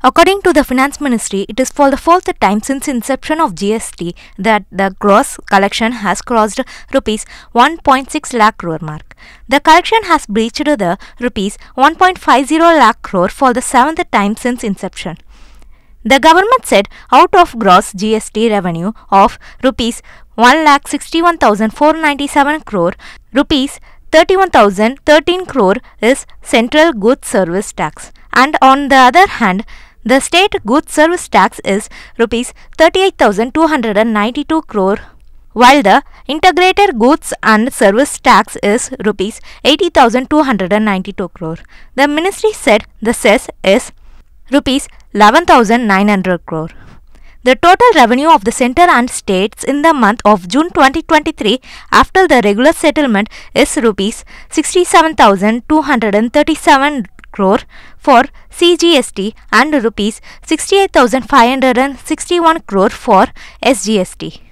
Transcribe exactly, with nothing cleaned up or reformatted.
According to the Finance Ministry, it is for the fourth time since inception of G S T that the gross collection has crossed rupees one point six lakh crore mark. The collection has breached the rupees one point five zero lakh crore for the seventh time since inception. The government said out of gross G S T revenue of rupees one lakh sixty-one thousand four hundred ninety-seven crore, rupees thirty-one thousand thirteen crore is central goods service tax, and on the other hand, the state goods service tax is rupees thirty-eight thousand two hundred ninety-two crore, while the integrated goods and service tax is rupees eighty thousand two hundred ninety-two crore. The ministry said the cess is rupees eleven thousand nine hundred crore. The total revenue of the center and states in the month of June twenty twenty-three after the regular settlement is rupees sixty-seven thousand two hundred thirty-seven crore for C G S T and rupees sixty-eight thousand five hundred sixty-one crore for S G S T.